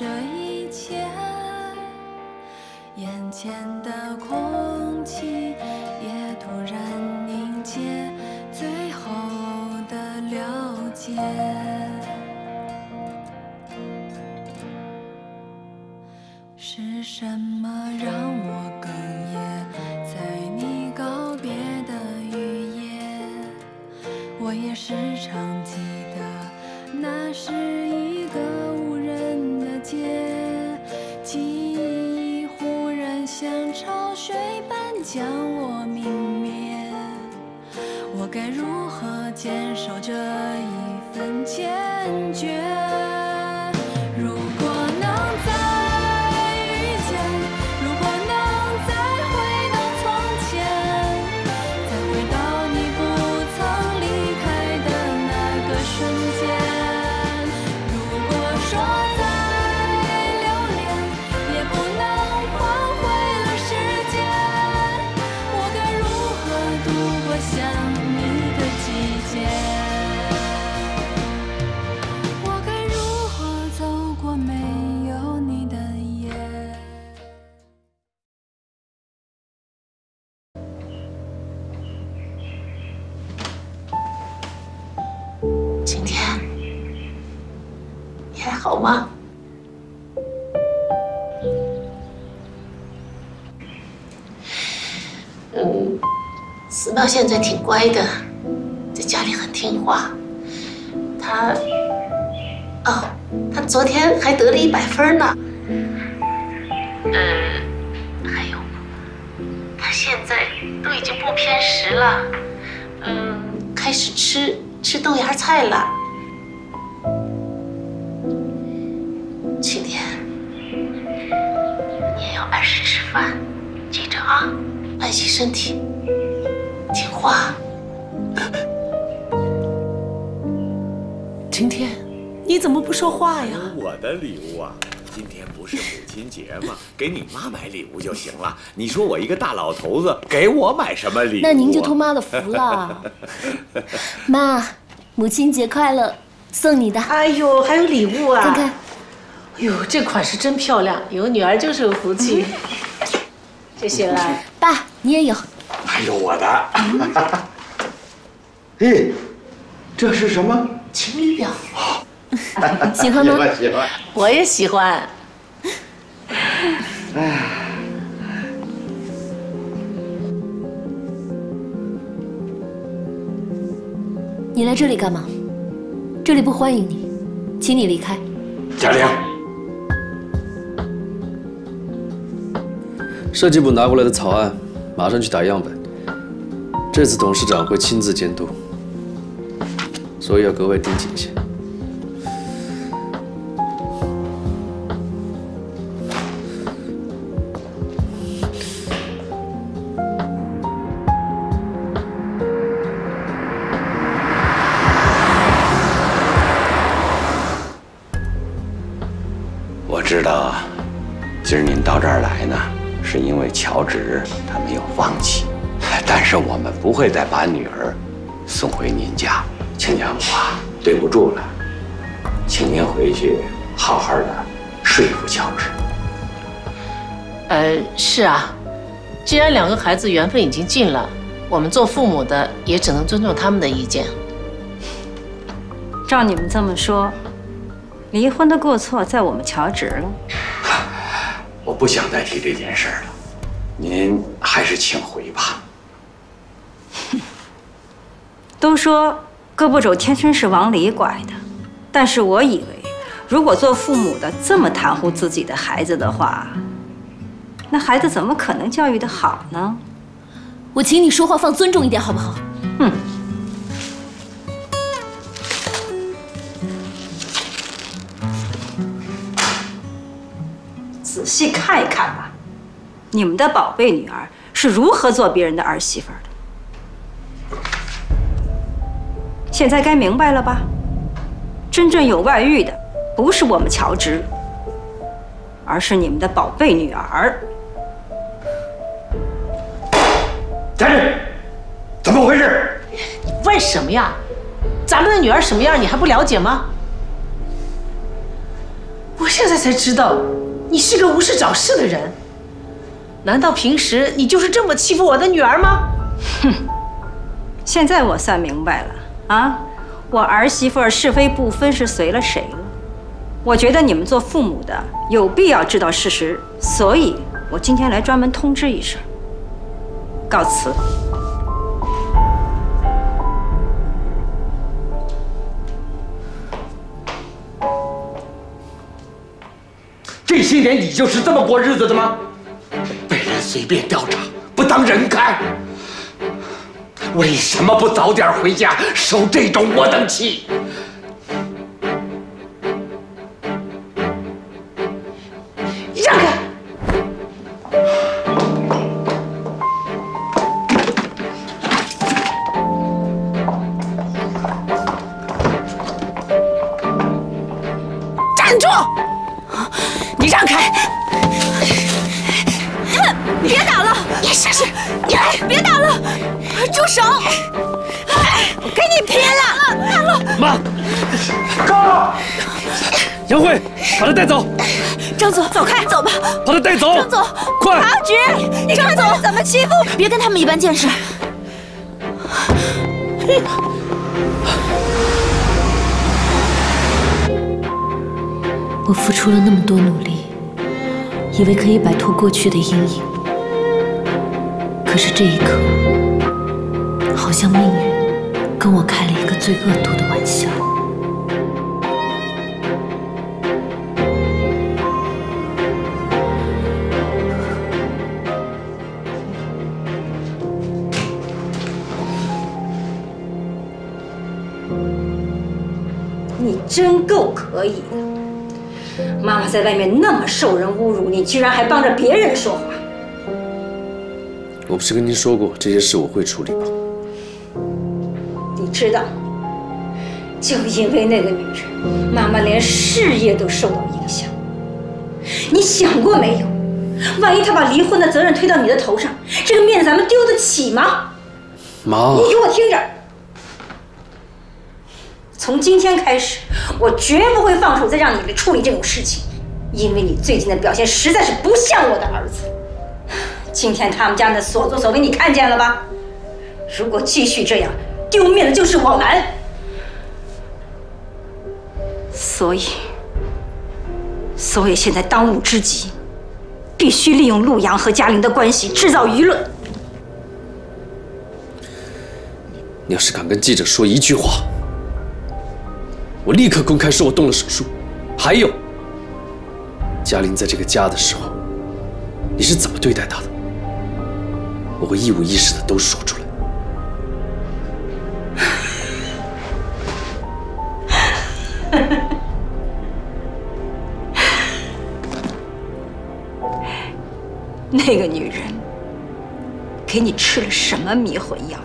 这一切，眼前的空气也突然凝结，最后的了解。是什么让我哽咽，在你告别的雨夜，我也时常记得那是一个无人的街。记忆忽然像潮水般将我泯灭，我该如何坚守这一份坚决？如果能再。 好吗？思妙现在挺乖的，在家里很听话。她昨天还得了100分呢。还有，她现在都已经不偏食了，开始吃豆芽菜了。 晴天，你也要按时吃饭，记着啊，爱惜身体，听话。晴天，你怎么不说话呀？我的礼物啊，今天不是母亲节吗？给你妈买礼物就行了。你说我一个大老头子，给我买什么礼物？那您就托妈的福了。妈，母亲节快乐，送你的。哎呦，还有礼物啊！看看。 哟，这款式真漂亮，有女儿就是有福气。谢谢啦，爸，你也有。还有我的。哎，这是什么？情侣表。喜欢吗？喜欢。我也喜欢。哎，你来这里干嘛？这里不欢迎你，请你离开。贾玲。 设计部拿过来的草案，马上去打样本。这次董事长会亲自监督，所以要格外盯紧一些。我知道，今儿您到这儿来呢。 是因为乔治他没有放弃，但是我们不会再把女儿送回您家，亲家母啊，对不住了，请您回去好好的说服乔治。是啊，既然两个孩子缘分已经尽了，我们做父母的也只能尊重他们的意见。照你们这么说，离婚的过错在我们乔治了。 我不想再提这件事了，您还是请回吧。都说胳膊肘天生是往里拐的，但是我以为，如果做父母的这么袒护自己的孩子的话，那孩子怎么可能教育得好呢？我请你说话放尊重一点，好不好？嗯。仔细看一看吧，你们的宝贝女儿是如何做别人的儿媳妇的。现在该明白了吧？真正有外遇的不是我们乔治，而是你们的宝贝女儿。家人，怎么回事？你问什么呀？咱们的女儿什么样，你还不了解吗？我。现在才知道，你是个无事找事的人。难道平时你就是这么欺负我的女儿吗？哼，现在我算明白了啊！我儿媳妇是非不分是随了谁了。我觉得你们做父母的有必要知道事实，所以我今天来专门通知一声。告辞。 这些年你就是这么过日子的吗？被人随便调查，不当人看，为什么不早点回家受这种窝囊气？让开！站住！ 你让开！别打了！你试试！你别打了！住手！我跟你拼了！打了！妈，哥，杨慧，把他带走。张总，走开，走吧。把他带走。张总，快！阿菊，你张总怎么欺负？别跟他们一般见识。我付出了那么多努力，以为可以摆脱过去的阴影，可是这一刻，好像命运跟我开了一个最恶毒的玩笑。你真够可以的！ 妈妈在外面那么受人侮辱，你居然还帮着别人说话！我不是跟您说过这些事我会处理吗？你知道，就因为那个女人，妈妈连事业都受到影响。你想过没有？万一她把离婚的责任推到你的头上，这个面子咱们丢得起吗？妈，你给我听着！ 从今天开始，我绝不会放手再让你来处理这种事情，因为你最近的表现实在是不像我的儿子。今天他们家的所作所为你看见了吧？如果继续这样，丢面子就是我们。所以现在当务之急，必须利用陆阳和嘉玲的关系制造舆论。你要是敢跟记者说一句话， 我立刻公开说我动了手术，还有，嘉玲在这个家的时候，你是怎么对待她的？我会一五一十的都说出来。那个女人给你吃了什么迷魂药？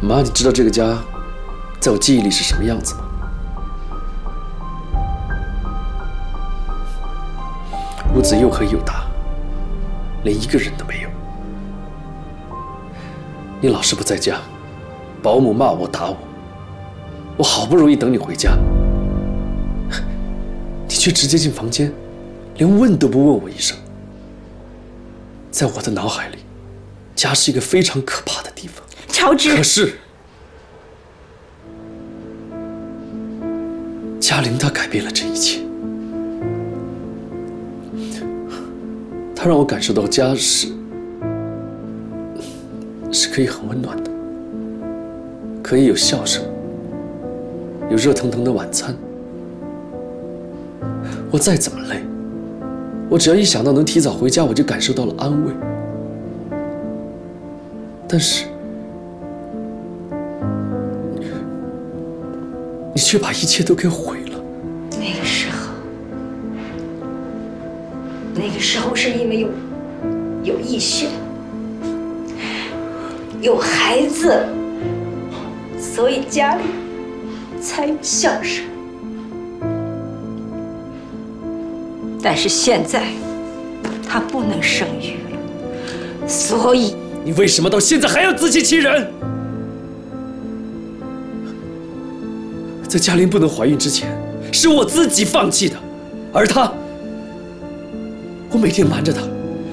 妈，你知道这个家在我记忆里是什么样子吗？屋子又黑又大，连一个人都没有。你老是不在家，保姆骂我打我，我好不容易等你回家，你却直接进房间，连问都不问我一声。在我的脑海里，家是一个非常可怕的地方。 乔治，可是嘉玲她改变了这一切，她让我感受到家是可以很温暖的，可以有笑声，有热腾腾的晚餐。我再怎么累，我只要一想到能提早回家，我就感受到了安慰。但是。 你却把一切都给毁了。那个时候是因为有逸轩，有孩子，所以家里才有笑声。但是现在，他不能生育了，所以你为什么到现在还要自欺欺人？在嘉玲不能怀孕之前，是我自己放弃的，而她，我每天瞒着她，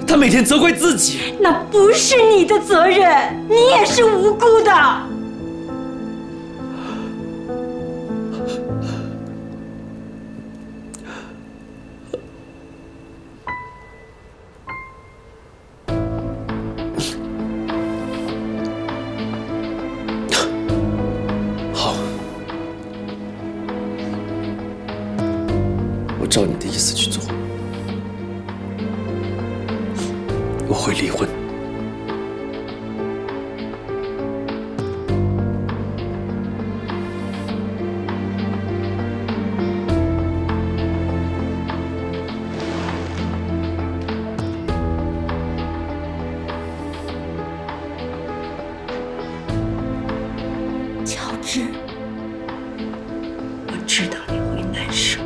她每天责怪自己。那不是你的责任，你也是无辜的。 照你的意思去做，我会离婚。乔治，我知道你会难受。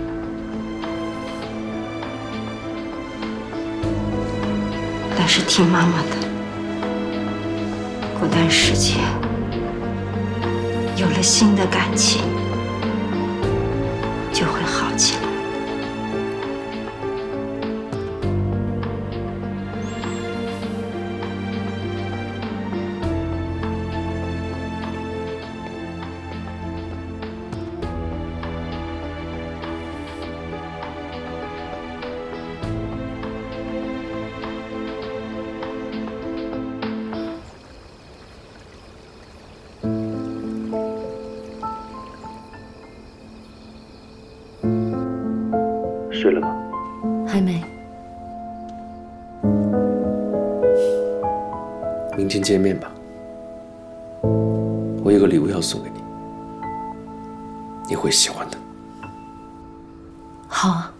是听妈妈的。孤单世界有了新的感情，就会好起来。睡了吗？还没。明天见面吧。我有个礼物要送给你，你会喜欢的。好啊。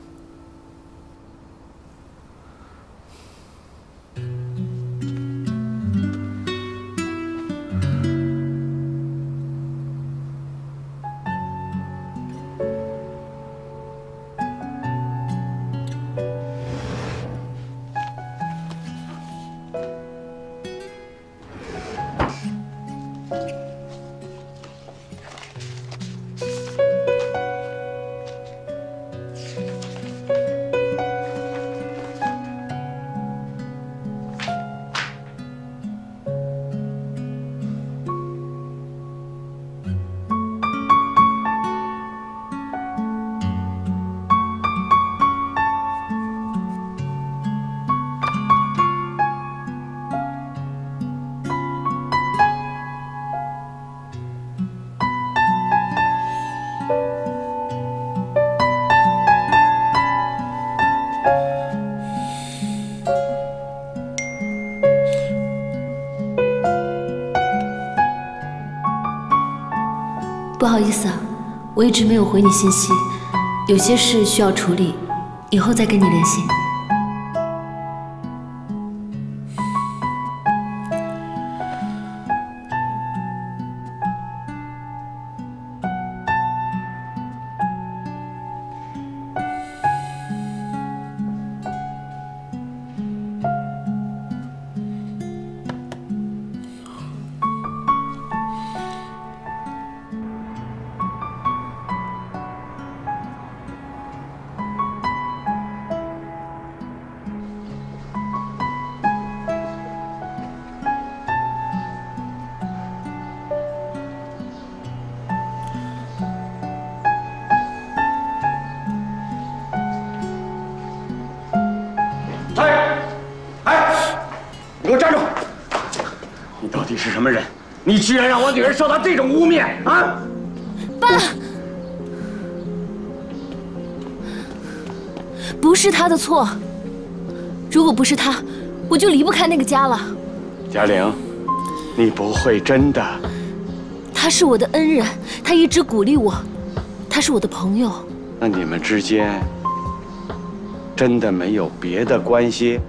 不好意思啊，我一直没有回你信息，有些事需要处理，以后再跟你联系。你是什么人？你居然让我女儿受到这种污蔑啊！爸，不是他的错。如果不是他，我就离不开那个家了。嘉玲，你不会真的……他是我的恩人，他一直鼓励我，他是我的朋友。那你们之间真的没有别的关系？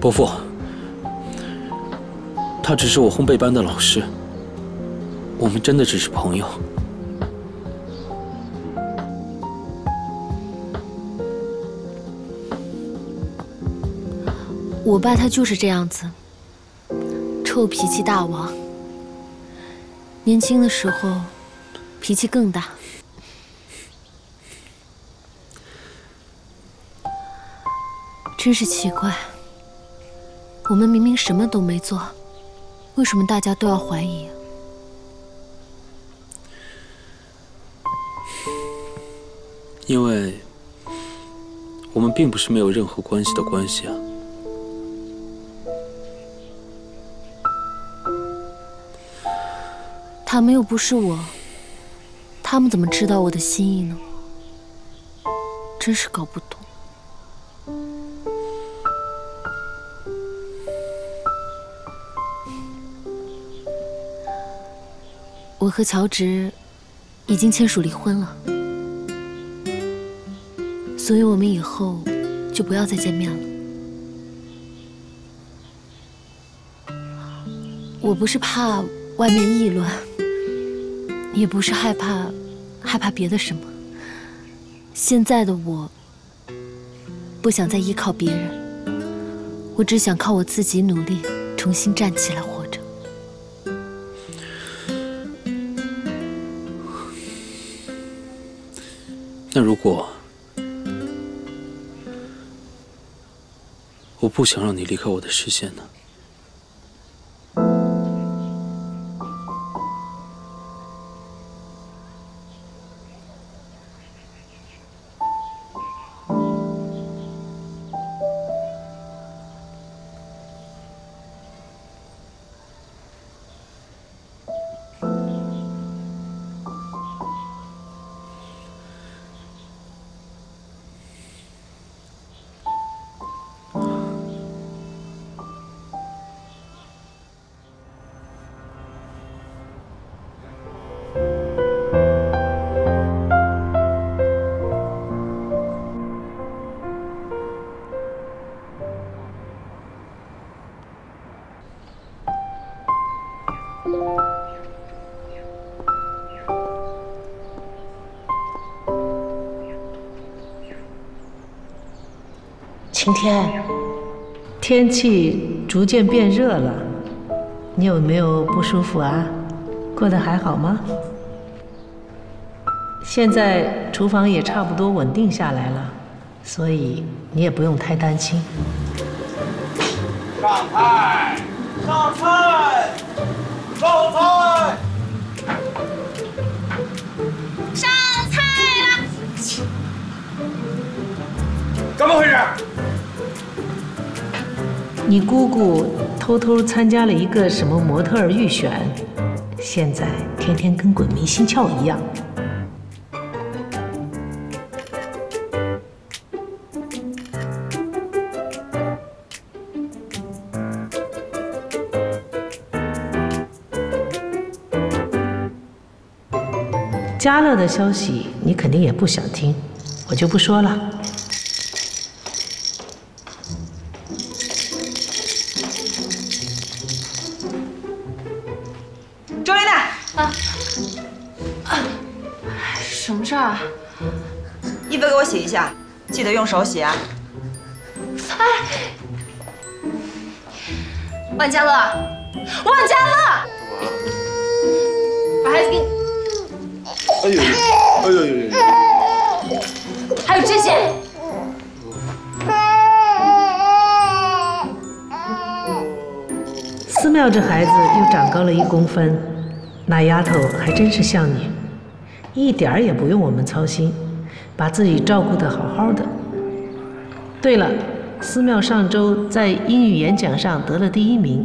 伯父。 他只是我烘焙班的老师，我们真的只是朋友。我爸他就是这样子，臭脾气大王。年轻的时候，脾气更大。真是奇怪，我们明明什么都没做，为什么大家都要怀疑？ 因为我们并不是没有任何关系的关系啊！他们又不是我，他们怎么知道我的心意呢？真是搞不懂。我和乔治已经签署离婚了。 所以我们以后就不要再见面了。我不是怕外面议论，也不是害怕别的什么。现在的我不想再依靠别人，我只想靠我自己努力，重新站起来活着。那如果…… 我不想让你离开我的视线呢。晴天，天气逐渐变热了，你有没有不舒服啊？过得还好吗？现在厨房也差不多稳定下来了，所以你也不用太担心。上菜，上菜，上菜，上菜啦！怎么回事？ 你姑姑偷偷参加了一个什么模特儿预选，现在天天跟鬼迷心窍一样。嘉乐的消息你肯定也不想听，我就不说了。 写一下，记得用手写啊！哎，万家乐，万家乐，把孩子给你。哎呦，哎呦呦呦！还有这些，思妙这孩子又长高了1公分，那丫头还真是像你，一点儿也不用我们操心。 把自己照顾得好好的。对了，思妙上周在英语演讲上得了第1名，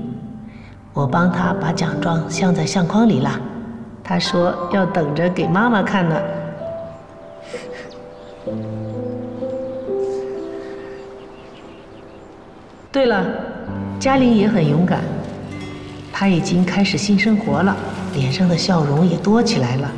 我帮她把奖状镶在相框里啦。她说要等着给妈妈看呢。对了，嘉玲也很勇敢，她已经开始新生活了，脸上的笑容也多起来了。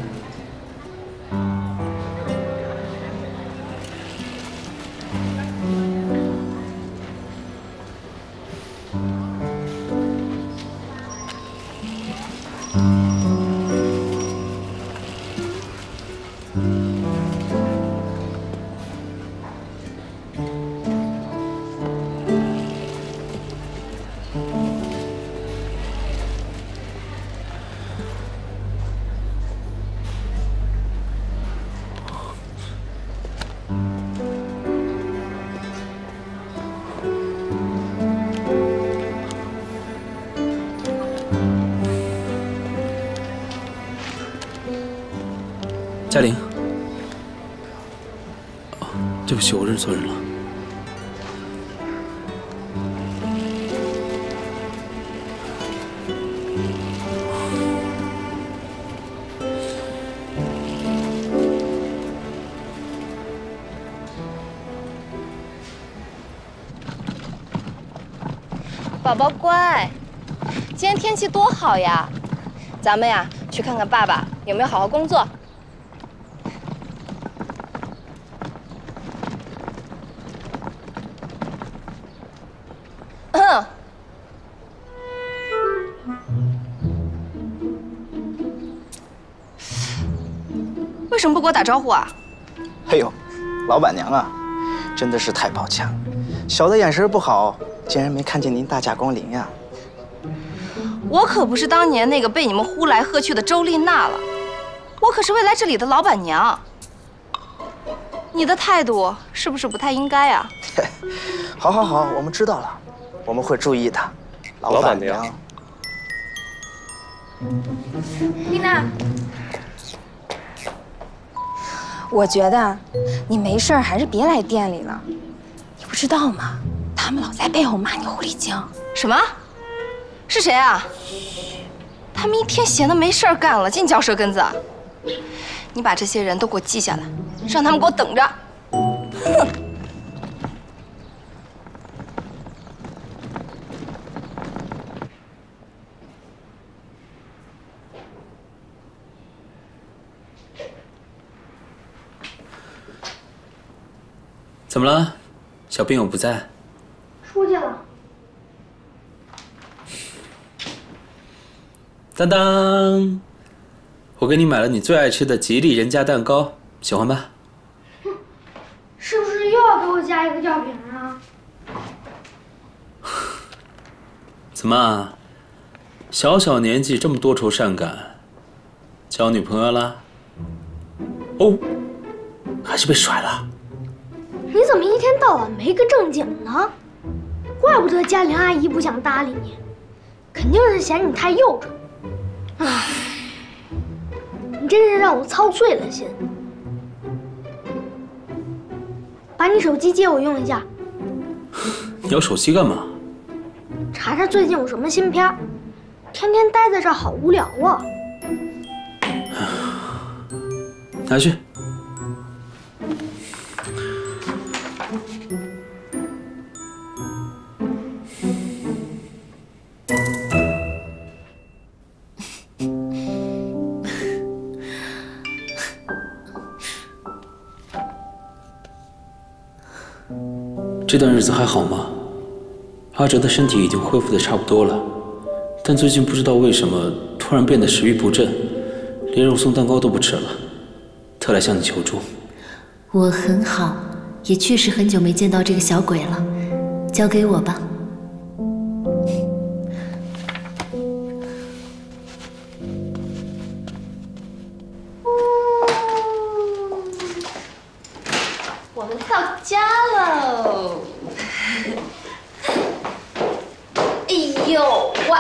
嘉玲，对不起，我认错人了。宝宝乖，今天天气多好呀！咱们呀，去看看爸爸有没有好好工作。 为什么不给我打招呼啊？哎呦，老板娘啊，真的是太抱歉了，小的眼神不好，竟然没看见您大驾光临呀、啊。我可不是当年那个被你们呼来喝去的周丽娜了，我可是未来这里的老板娘。你的态度是不是不太应该啊？好，好，好，我们知道了，我们会注意的，老板娘。丽娜。 我觉得你没事儿还是别来店里了，你不知道吗？他们老在背后骂你狐狸精。什么？是谁啊？他们一天闲的没事儿干了，净嚼舌根子。你把这些人都给我记下来，让他们给我等着。哼！怎么了？小病友不在，出去了。当当，我给你买了你最爱吃的吉利人家蛋糕，喜欢吧？哼，是不是又要给我加一个吊瓶啊？怎么，小小年纪这么多愁善感，交女朋友了？哦，还是被甩了？ 你怎么一天到晚没个正经呢？怪不得嘉玲阿姨不想搭理你，肯定是嫌你太幼稚。唉，你真是让我操碎了心。把你手机借我用一下。你要手机干嘛？查查最近有什么新片儿。天天待在这儿好无聊啊。拿去。 这段日子还好吗？阿哲的身体已经恢复的差不多了，但最近不知道为什么突然变得食欲不振，连肉松蛋糕都不吃了，特来向你求助。我很好，也确实很久没见到这个小鬼了，交给我吧。我们到家喽！哎呦哇，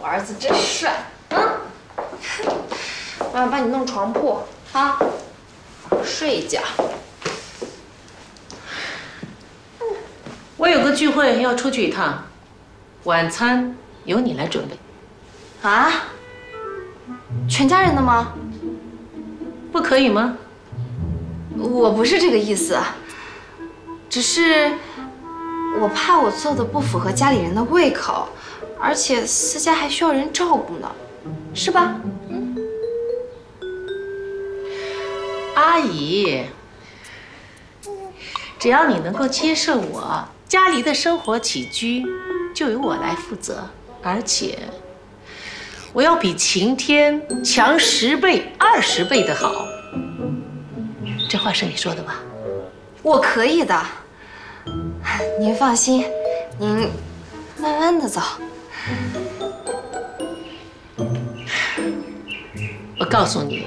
我儿子真帅啊！妈妈帮你弄床铺啊，睡一觉。我有个聚会要出去一趟，晚餐由你来准备。啊？全家人的吗？不可以吗？ 我不是这个意思，只是我怕我做的不符合家里人的胃口，而且思佳还需要人照顾呢，是吧？嗯。阿姨，只要你能够接受我，家里的生活起居就由我来负责，而且我要比晴天强10倍、20倍的好。 这话是你说的吧？我可以的，您放心，您慢慢的走。我告诉你，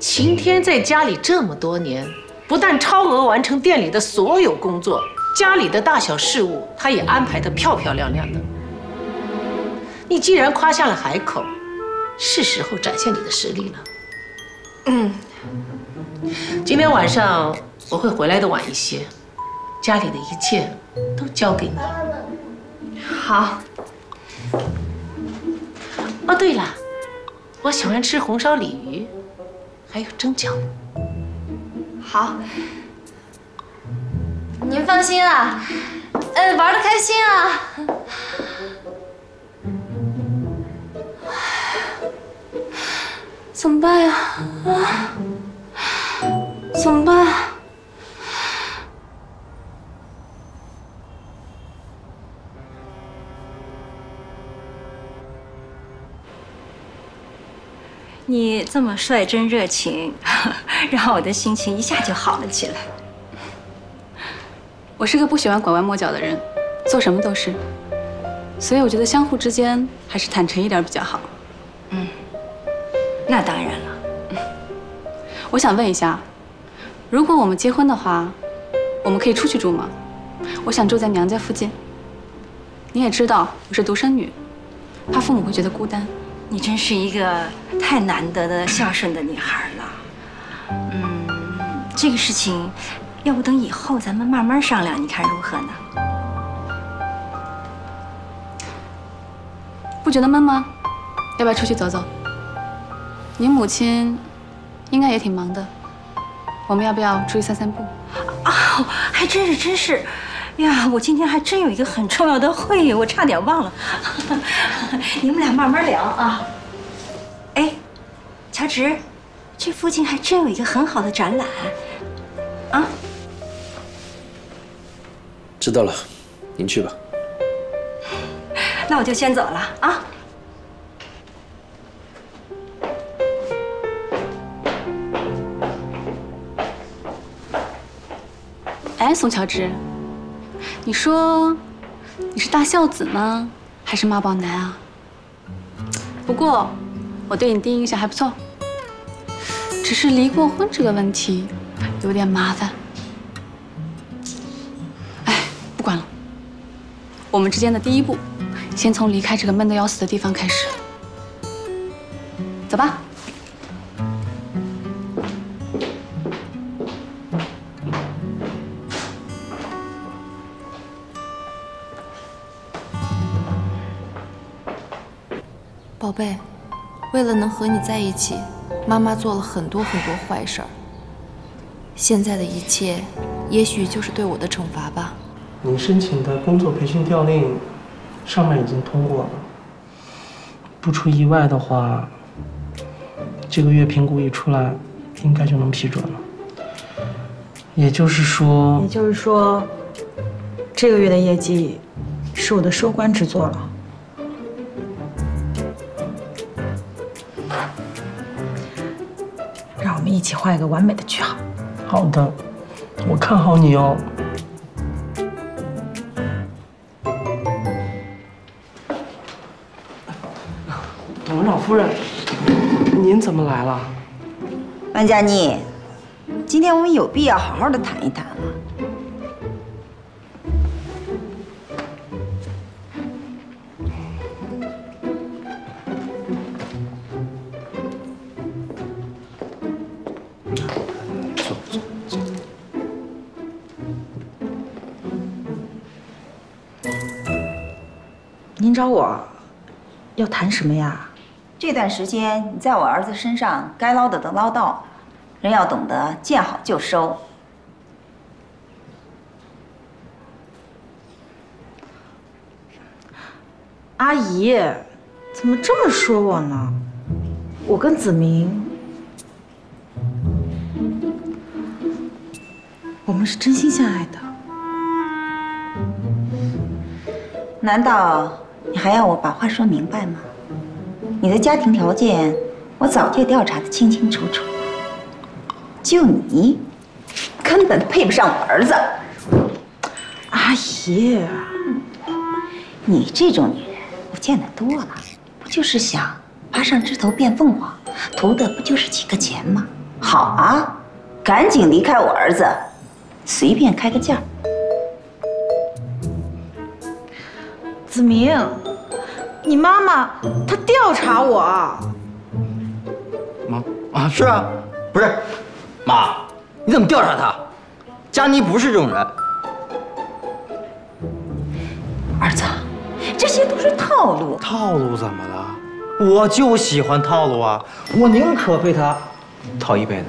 晴天在家里这么多年，不但超额完成店里的所有工作，家里的大小事务他也安排得漂漂亮亮的。你既然夸下了海口，是时候展现你的实力了。嗯，今天晚上我会回来的晚一些，家里的一切都交给你。好。哦，对了，我喜欢吃红烧鲤鱼，还有蒸饺。好。 您放心啊，玩得开心啊！怎么办呀？啊，怎么办？你这么帅，真热情，让我的心情一下就好了起来。 我是个不喜欢拐弯抹角的人，做什么都是，所以我觉得相互之间还是坦诚一点比较好。嗯，那当然了。我想问一下，如果我们结婚的话，我们可以出去住吗？我想住在娘家附近。你也知道我是独生女，怕父母会觉得孤单。你真是一个太难得的孝顺的女孩了。嗯，这个事情。 要不等以后咱们慢慢商量，你看如何呢？不觉得闷吗？要不要出去走走？你母亲应该也挺忙的，我们要不要出去散散步？啊，还真是真是，呀，我今天还真有一个很重要的会议，我差点忘了。你们俩慢慢聊啊。哎，乔治，这附近还真有一个很好的展览。 啊，知道了，您去吧。那我就先走了啊。哎，宋乔治，你说你是大孝子呢，还是妈宝男啊？不过我对你第一印象还不错，只是离过婚这个问题。 有点麻烦，哎，不管了。我们之间的第一步，先从离开这个闷得要死的地方开始。走吧。宝贝，为了能和你在一起，妈妈做了很多很多坏事儿。 现在的一切，也许就是对我的惩罚吧。你申请的工作培训调令，上面已经通过了。不出意外的话，这个月评估一出来，应该就能批准了。也就是说，这个月的业绩是我的收官之作了。让我们一起画一个完美的句号。 好的，我看好你哦。董事长夫人，您怎么来了？万佳妮，今天我们有必要好好的谈一谈了。 您找我要谈什么呀？这段时间你在我儿子身上该唠叨的唠叨，人要懂得见好就收。阿姨，怎么这么说我呢？我跟子明，我们是真心相爱的。难道？ 你还要我把话说明白吗？你的家庭条件，我早就调查得清清楚楚了。就你，根本配不上我儿子。阿姨，你这种女人我见得多了，不就是想爬上枝头变凤凰，图的不就是几个钱吗？好啊，赶紧离开我儿子，随便开个价。 子明，你妈妈她调查我。妈啊，是啊，不是，妈，你怎么调查她？佳妮不是这种人。儿子，这些都是套路。套路怎么了？ 我就喜欢套路啊！我宁可被他套一辈子。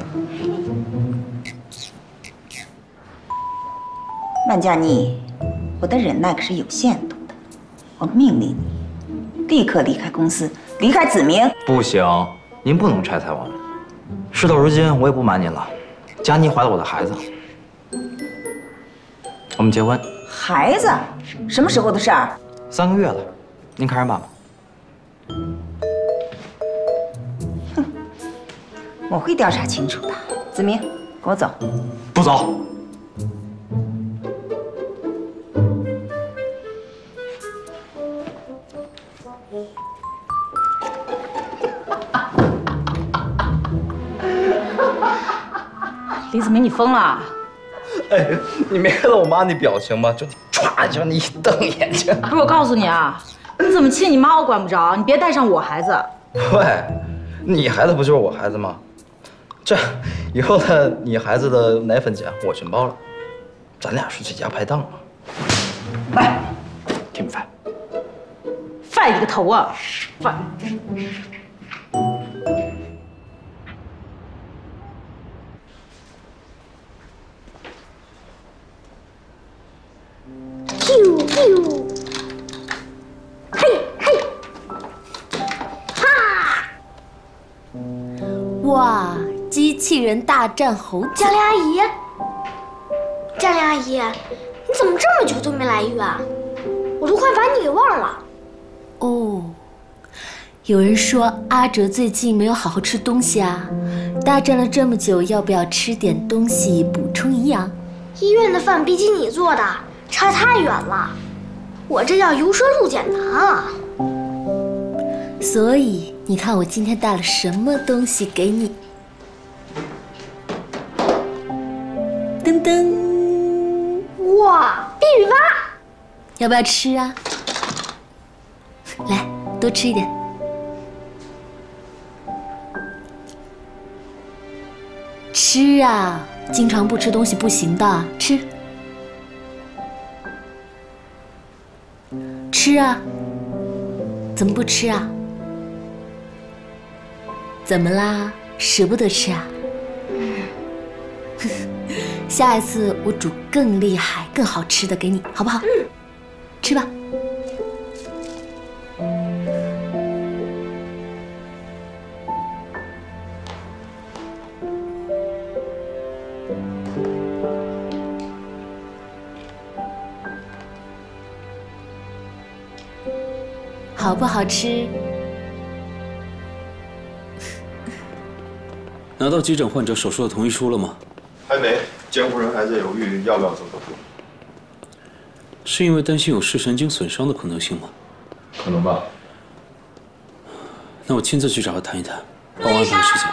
万佳妮，我的忍耐可是有限度的，我命令你立刻离开公司，离开子明。不行，您不能拆散我们。事到如今，我也不瞒您了，佳妮怀了我的孩子，我们结婚。孩子？什么时候的事儿？3个月了，您看着办吧。 我会调查清楚的，子明，跟我走。不走。李子明，你疯了？哎，你没看到我妈那表情吗？就歘就那一瞪眼睛。不是，我告诉你啊，你怎么气你妈我管不着，你别带上我孩子。喂，你孩子不就是我孩子吗？ 这以后呢，你孩子的奶粉钱我全包了，咱俩是最佳拍档嘛。哎，挺烦，烦你个头啊！烦。啾啾，嘿嘿，哈，哇！ 机器人大战猴子。张丽阿姨，你怎么这么久都没来医院？我都快把你给忘了。哦，有人说阿哲最近没有好好吃东西啊，大战了这么久，要不要吃点东西补充营养？医院的饭比起你做的差太远了，我这叫由奢入俭难啊。所以你看我今天带了什么东西给你。 噔噔！哇，冰雨蛙，要不要吃啊？来，多吃一点。吃啊，经常不吃东西不行的，吃。吃啊，怎么不吃啊？怎么啦？舍不得吃啊？ 下一次我煮更厉害、更好吃的给你，好不好？嗯，吃吧。好不好吃？拿到急诊患者手术的同意书了吗？还没。 监护人还在犹豫要不要做手术，是因为担心有视神经损伤的可能性吗？可能吧。那我亲自去找他谈一谈，帮我安排事情。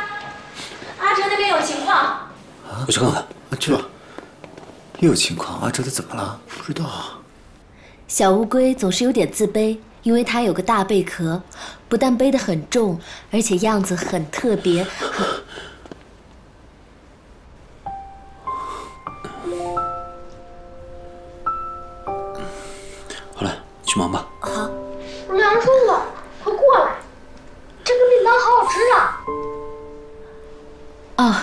阿哲那边有情况啊！我去看看。去吧。又有情况，阿哲他怎么了？不知道啊。小乌龟总是有点自卑，因为它有个大贝壳，不但背得很重，而且样子很特别。去忙吧。好，梁叔叔，快过来，这个便当好好吃啊！哦，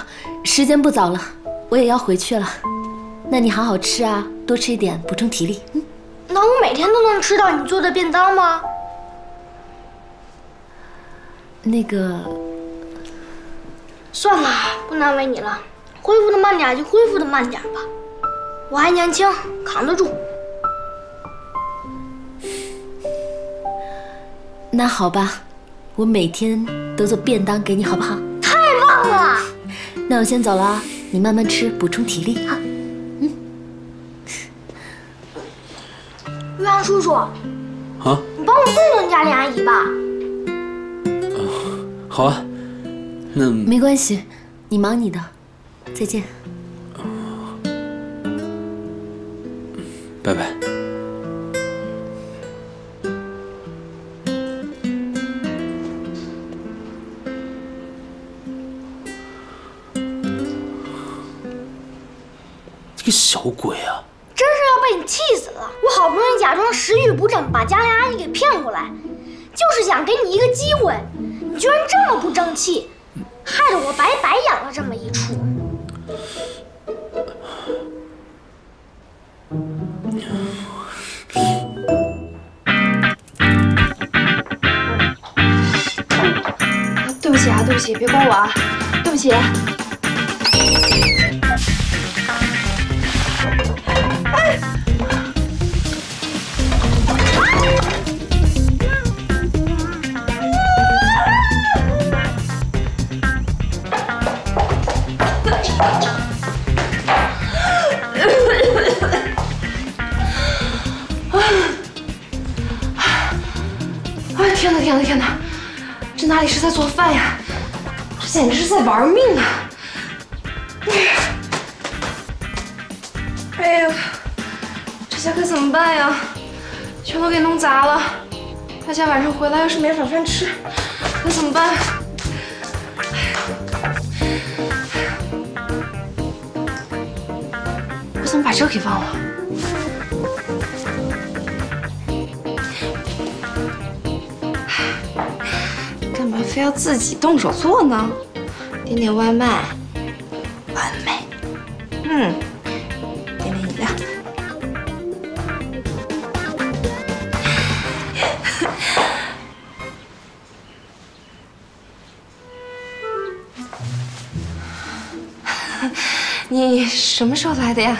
时间不早了，我也要回去了。那你好好吃啊，多吃一点，补充体力。嗯，那我每天都能吃到你做的便当吗？那个，算了，不难为你了。恢复的慢点就恢复的慢点吧，我还年轻，扛得住。 那好吧，我每天都做便当给你，好不好？太棒了！那我先走了啊，你慢慢吃，补充体力哈。嗯。岳阳叔叔，啊，你帮我送送家里阿姨吧。啊，好啊，那没关系，你忙你的，再见。拜拜。个小鬼啊！真是要被你气死了！我好不容易假装食欲不振，把家里阿姨给骗过来，就是想给你一个机会，你居然这么不争气，害得我白白养了这么一处。对不起啊，对不起，别关我啊，对不起。 天哪！这哪里是在做饭呀？这简直是在玩命啊！哎呀，这下可怎么办呀？全都给弄砸了。大家晚上回来要是没晚饭吃，可怎么办？我怎么把这给忘了？ 非要自己动手做呢？点点外卖，完美。嗯，点点饮料。你什么时候来的呀？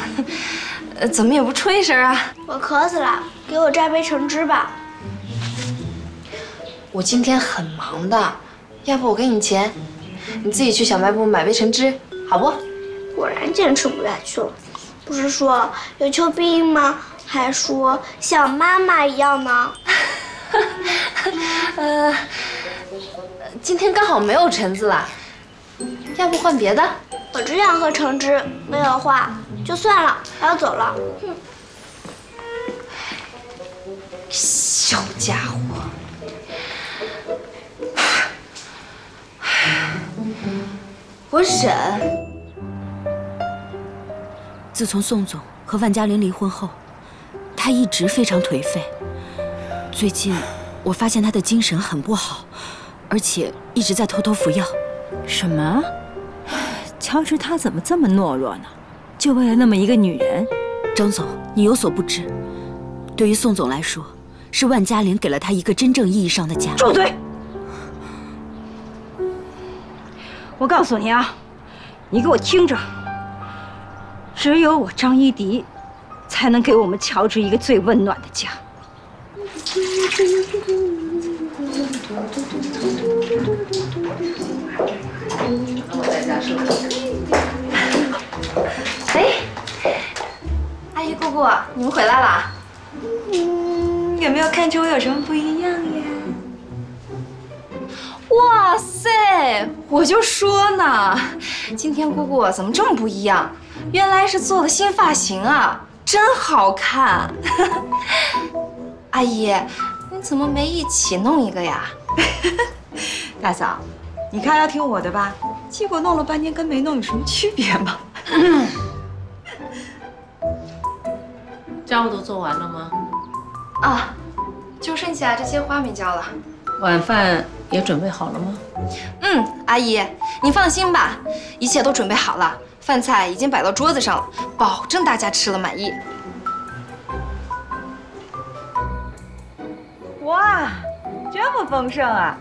怎么也不出一声啊？我渴死了，给我榨杯橙汁吧。我今天很忙的。 要不我给你钱，你自己去小卖部买杯橙汁，好不？果然坚持不下去了。不是说有求必应吗？还说像妈妈一样呢。今天刚好没有橙子了，要不换别的？我只想喝橙汁，没有话就算了，我要走了。小家伙。 我忍。自从宋总和万嘉玲离婚后，他一直非常颓废。最近我发现他的精神很不好，而且一直在偷偷服药。什么？乔治他怎么这么懦弱呢？就为了那么一个女人？张总，你有所不知，对于宋总来说，是万嘉玲给了他一个真正意义上的家。住嘴！ 我告诉你啊，你给我听着，只有我张一迪，才能给我们乔治一个最温暖的家。哎，阿姨姑姑，你们回来了？有没有看出我有什么不一样呀？ 哇塞！我就说呢，今天姑姑怎么这么不一样？原来是做了新发型啊，真好看！阿姨，你怎么没一起弄一个呀？大嫂，你看要听我的吧，结果弄了半天跟没弄有什么区别吗？家务都做完了吗？啊，就剩下这些花没浇了。晚饭。 也准备好了吗？嗯，阿姨，你放心吧，一切都准备好了，饭菜已经摆到桌子上了，保证大家吃了满意。哇，这么丰盛啊！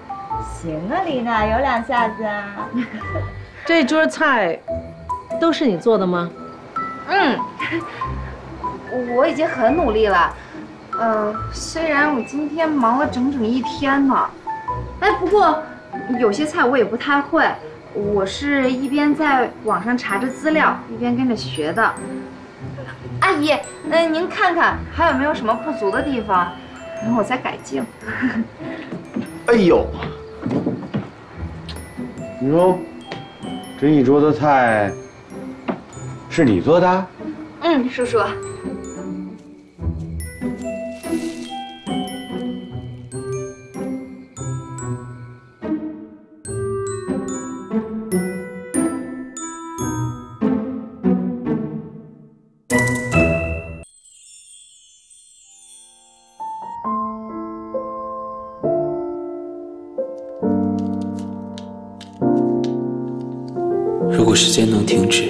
行啊，丽娜，有两下子啊。这桌菜都是你做的吗？嗯，我已经很努力了。虽然我今天忙了整整一天呢。 哎，不过有些菜我也不太会，我是一边在网上查着资料，一边跟着学的。阿姨，您看看还有没有什么不足的地方，然后我再改进。哎呦，你说这一桌的菜是你做的？嗯，叔叔。如果时间能停止，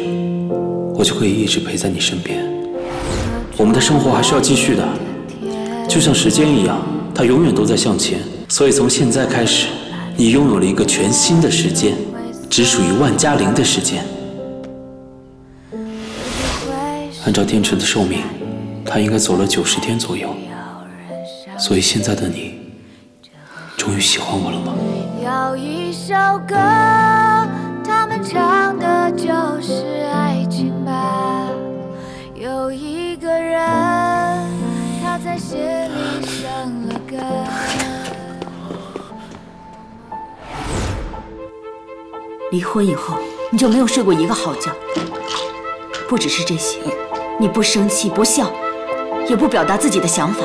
我就可以一直陪在你身边。我们的生活还是要继续的，就像时间一样，它永远都在向前。所以从现在开始，你拥有了一个全新的时间，只属于万嘉玲的时间。按照电池的寿命，它应该走了90天左右。所以现在的你，终于喜欢我了吗？有一首歌，他们唱的就是爱情吧。有一个人，他在心里生了根。离婚以后，你就没有睡过一个好觉。不只是这些，你不生气，不笑，也不表达自己的想法，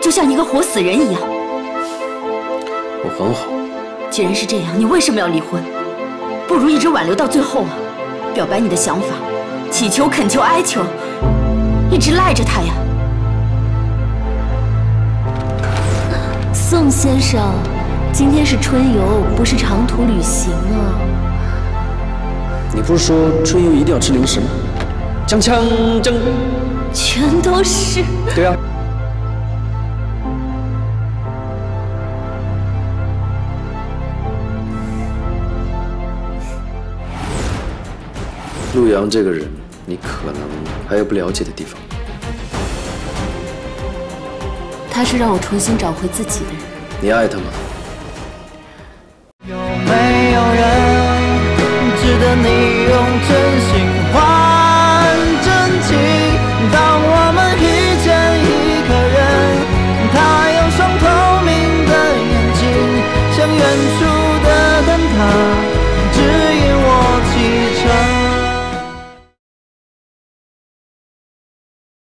就像一个活死人一样。我很好。既然是这样，你为什么要离婚？不如一直挽留到最后啊！表白你的想法，祈求、恳求、哀求，一直赖着他呀。宋先生，今天是春游，不是长途旅行啊。你不是说春游一定要吃零食吗？锵锵锵！全都是。对啊。 陆阳这个人，你可能还有不了解的地方。他是让我重新找回自己的人。你爱他吗？有没有人值得你用真心？